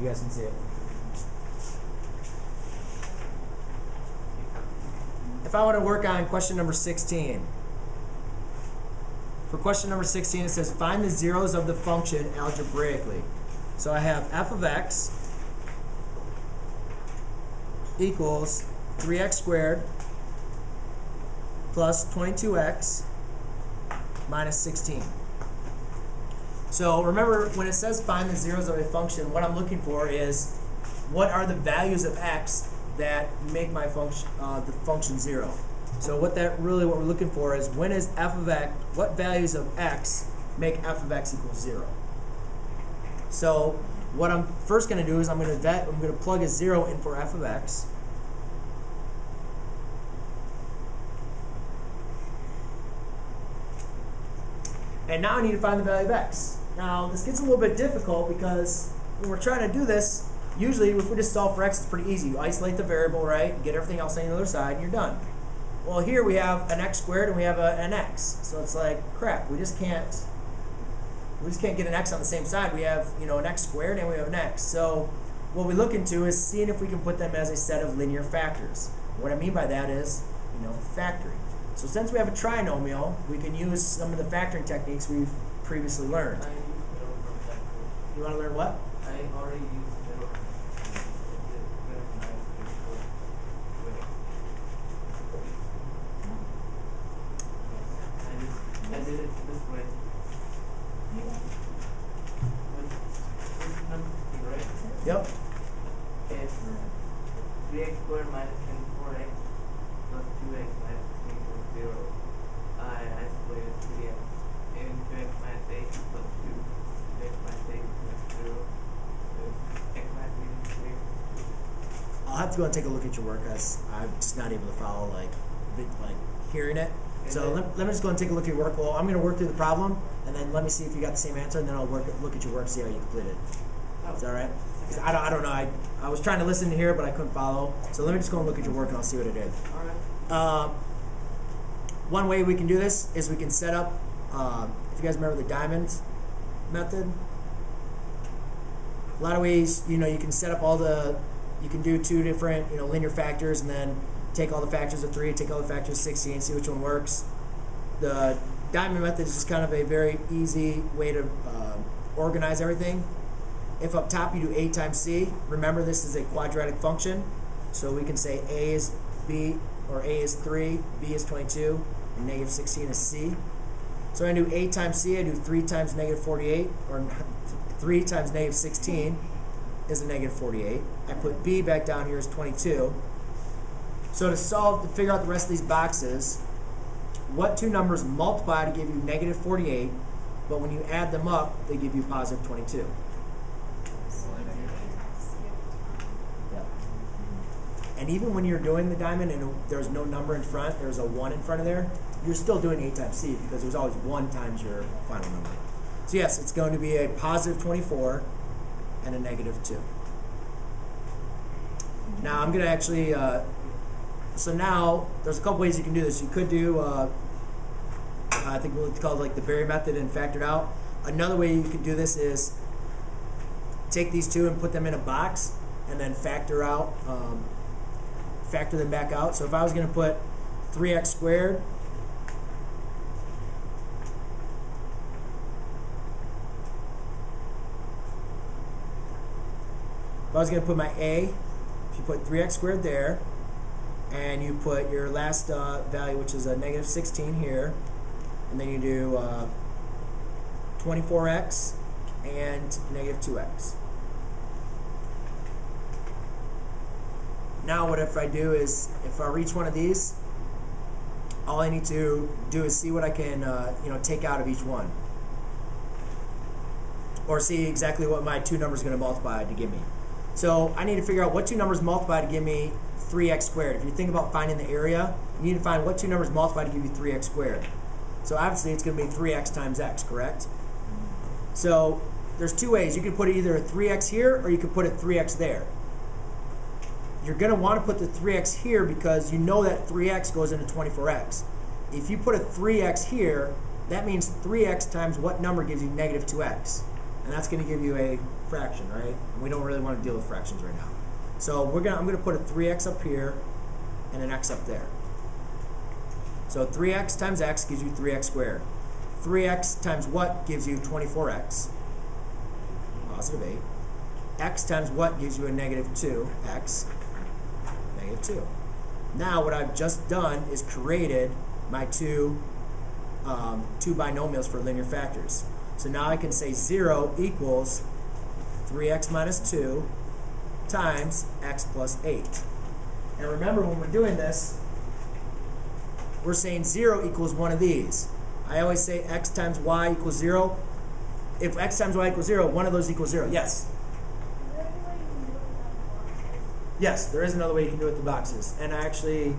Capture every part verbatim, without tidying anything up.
You guys can see it. If I want to work on question number sixteen. For question number sixteen, it says find the zeros of the function algebraically. So I have f of x equals three x squared plus twenty-two x minus sixteen. So remember, when it says find the zeros of a function, what I'm looking for is what are the values of x that make my function uh, the function zero. So what that really what we're looking for is when is f of x, what values of x make f of x equal zero. So what I'm first going to do is I'm going to I'm going to plug a zero in for f of x. And now I need to find the value of x. Now this gets a little bit difficult because when we're trying to do this, usually if we just solve for x, it's pretty easy. You isolate the variable, right? Get everything else on the other side, and you're done. Well, here we have an x squared and we have a, an x. So it's like, crap, we just can't, we just can't get an x on the same side. We have, you know, an x squared and we have an x. So what we look into is seeing if we can put them as a set of linear factors. What I mean by that is, you know, factoring. So since we have a trinomial, we can use some of the factoring techniques we've previously learned. I use middle term factoring. You want to learn what? I already used middle term factoring. I did it this way. Right? Yep. It's three x squared minus twenty-four x plus two x minus zero. I isolated three x and two x minus eight plus two. two x minus eight plus zero. X minus three. I'll have to go and take a look at your work, guys. I'm just not able to follow, like, like hearing it. And so let, let me just go and take a look at your work. Well, I'm going to work through the problem, and then let me see if you got the same answer, and then I'll work look at your work, see how you completed it. Oh. Is that all right? Okay. I, don't, I don't know. I, I was trying to listen to hear, but I couldn't follow. So let me just go and look at your work, and I'll see what it did. All right. Uh, One way we can do this is we can set up, um, if you guys remember the diamond method, a lot of ways, you know, you can set up all the, you can do two different, you know, linear factors and then take all the factors of three, take all the factors of sixteen, and see which one works. The diamond method is just kind of a very easy way to uh, organize everything. If up top you do A times C, remember this is a quadratic function, so we can say A is B, or A is three, B is twenty-two, and negative sixteen is C. So I do A times C, I do three times negative forty-eight, or three times negative sixteen is a negative forty-eight. I put B back down here as twenty-two. So to solve, to figure out the rest of these boxes, what two numbers multiply to give you negative forty-eight, but when you add them up, they give you positive twenty-two? And even when you're doing the diamond and there's no number in front, there's a one in front of there, you're still doing A times C because there's always one times your final number. So yes, it's going to be a positive twenty-four and a negative two. Now I'm going to actually, uh, so now there's a couple ways you can do this. You could do, uh, I think we'll call it like the Berry method and factor it out. Another way you could do this is take these two and put them in a box and then factor out um, factor them back out. So if I was going to put three x squared if I was going to put my A, if you put three x squared there and you put your last uh, value, which is a negative sixteen here, and then you do uh, twenty-four x and negative two x. Now what if I do is, if I reach one of these, all I need to do is see what I can uh, you know, take out of each one. Or see exactly what my two numbers are going to multiply to give me. So I need to figure out what two numbers multiply to give me three x squared. If you think about finding the area, you need to find what two numbers multiply to give you three x squared. So obviously it's going to be three x times x, correct? So there's two ways. You can put either a three x here or you can put a three x there. You're going to want to put the three x here because you know that three x goes into twenty-four x. If you put a three x here, that means three x times what number gives you negative two x? and that's going to give you a fraction, right? And we don't really want to deal with fractions right now. So we're gonna, I'm going to put a three x up here and an x up there. So three x times x gives you three x squared. three x times what gives you twenty-four x, positive eight. X times what gives you a negative two x, negative two. Now what I've just done is created my two, um, two binomials for linear factors. So now I can say zero equals three x minus two times x plus eight. And remember, when we're doing this, we're saying zero equals one of these. I always say x times y equals zero. If x times y equals zero, one of those equals zero. Yes? Yes, there is another way you can do it with the boxes. And I actually,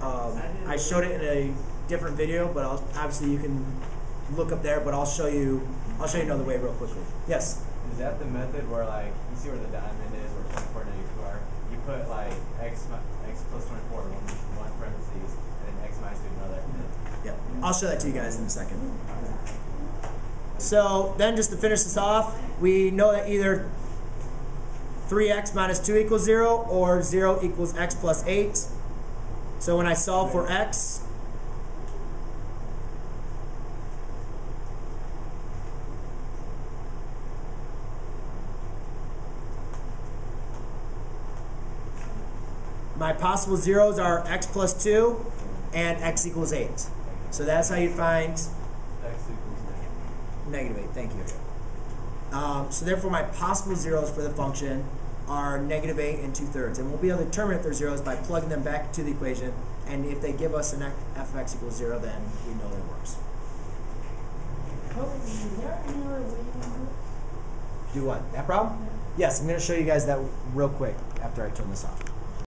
um, I showed it in a different video, but I'll, obviously you can look up there, but I'll show you, I'll show you another way real quickly. Yes? Is that the method where, like, you see where the diamond is, where twenty-four ninety-two are, you put, like, x, x plus twenty-four in one parentheses, and then x minus two in another? Yep. I'll show that to you guys in a second. So then, just to finish this off, we know that either three x minus two equals zero, or zero equals x plus eight. So when I solve for x, my possible zeros are x plus two and x equals eight. So that's how you find x equals negative eight. Thank you. Um, so therefore, my possible zeros for the function are negative eight and two thirds. And we'll be able to determine if they're zeros by plugging them back into the equation. And if they give us an f of x equals zero, then we know that it works. Do what? That problem? Yes, I'm going to show you guys that real quick after I turn this off.